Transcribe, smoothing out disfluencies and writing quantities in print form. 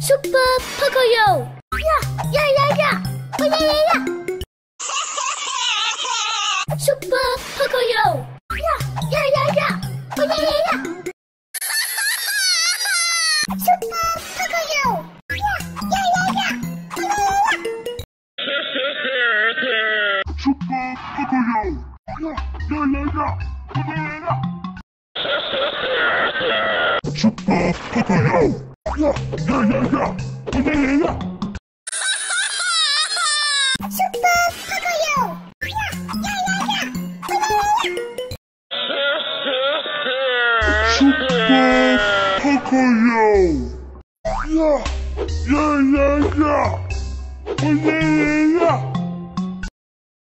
Super Pocoyo! Yeah! Oh yeah! Super Pocoyo! Yeah! Oh yeah! Super Pocoyo! Yeah! Super Pocoyo! Yeah! Super Pocoyo! Yeah. Super Pocoyo! Yeah. Super Pocoyo! Yeah.